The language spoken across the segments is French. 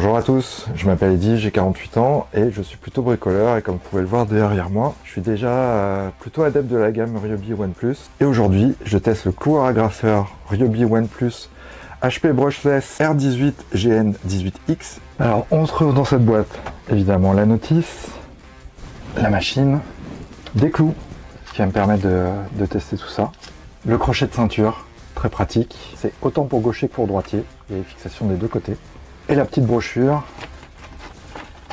Bonjour à tous, je m'appelle Eddy, j'ai 48 ans et je suis plutôt bricoleur et comme vous pouvez le voir derrière moi, je suis déjà plutôt adepte de la gamme Ryobi One Plus et aujourd'hui je teste le couloir agrafeur Ryobi One Plus HP Brushless R18GN18X. Alors on se retrouve dans cette boîte, évidemment la notice, la machine, des clous, ce qui va me permettre de tester tout ça, le crochet de ceinture, très pratique, c'est autant pour gaucher que pour droitier, les fixations des deux côtés. Et la petite brochure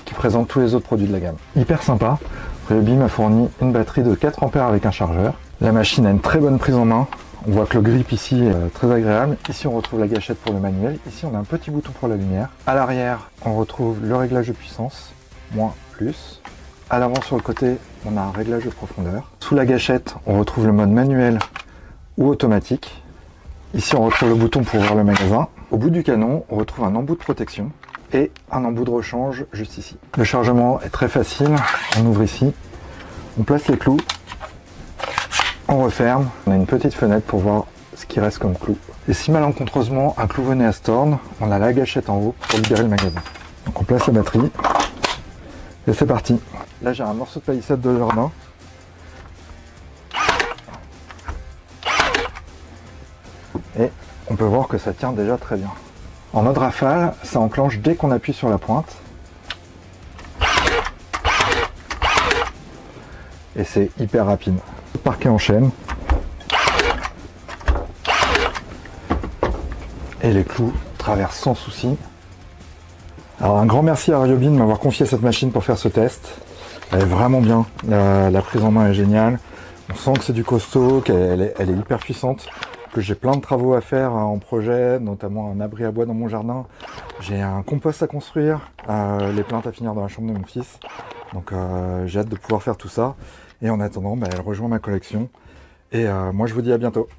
qui présente tous les autres produits de la gamme. Hyper sympa, Ryobi m'a fourni une batterie de 4 A avec un chargeur. La machine a une très bonne prise en main, on voit que le grip ici est très agréable. Ici on retrouve la gâchette pour le manuel, ici on a un petit bouton pour la lumière. À l'arrière on retrouve le réglage de puissance, moins, plus. À l'avant sur le côté on a un réglage de profondeur. Sous la gâchette on retrouve le mode manuel ou automatique. Ici on retrouve le bouton pour ouvrir le magasin. Au bout du canon, on retrouve un embout de protection et un embout de rechange juste ici. Le chargement est très facile, on ouvre ici, on place les clous, on referme, on a une petite fenêtre pour voir ce qui reste comme clou. Et si malencontreusement un clou venait à se tordre, on a la gâchette en haut pour libérer le magasin. Donc on place la batterie et c'est parti. Là j'ai un morceau de palissade de jardin. Et on peut voir que ça tient déjà très bien. En mode rafale, ça enclenche dès qu'on appuie sur la pointe. Et c'est hyper rapide. Parquet en chaîne. Et les clous traversent sans souci. Alors un grand merci à Ryobi de m'avoir confié cette machine pour faire ce test. Elle est vraiment bien. La prise en main est géniale. On sent que c'est du costaud, qu'elle est hyper puissante. J'ai plein de travaux à faire en projet, notamment un abri à bois dans mon jardin. J'ai un compost à construire, les plantes à finir dans la chambre de mon fils. Donc j'ai hâte de pouvoir faire tout ça. Et en attendant, elle rejoint ma collection. Et moi, je vous dis à bientôt.